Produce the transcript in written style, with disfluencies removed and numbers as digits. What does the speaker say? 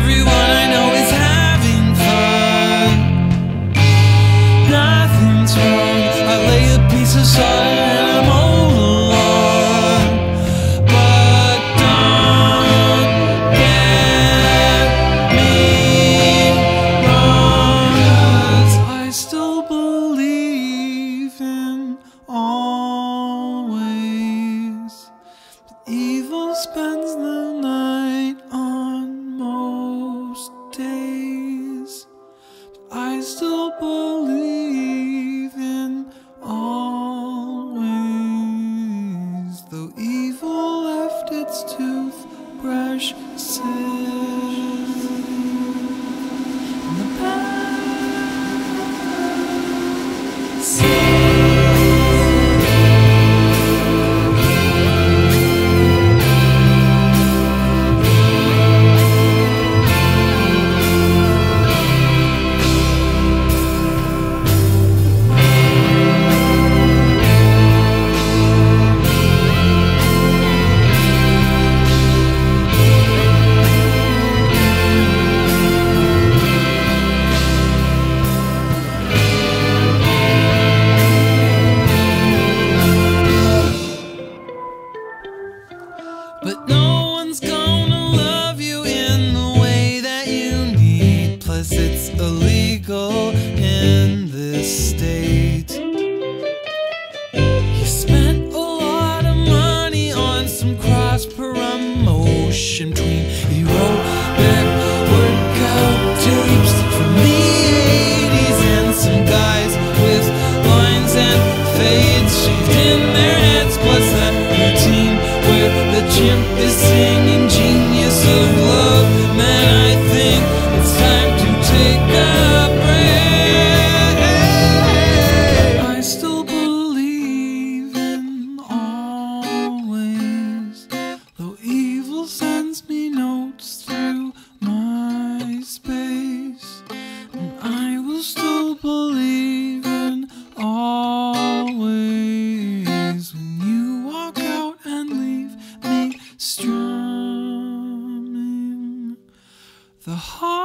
everyone I know is having fun. Nothing's wrong. I lay a piece of salt and I'm all alone. But don't get me wrong, 'cause I still believe in always. But evil spends the night on most days. But I still believe in always. Though evil left its toothbrush sins in the past. But no one's gonna love you in the way that you need. Plus it's illegal in this state. You spent a lot of money on some cross-promotion between you and workout tapes from the 80s and some guys with lines and fades shaved in their heads. Plus that routine where the chimp is singing Genius of Love. Man, I think it's time to take a break. I still believe in always, though evil sends me notes through my space. And I will still believe in always when you walk out and leave me strumming the heart.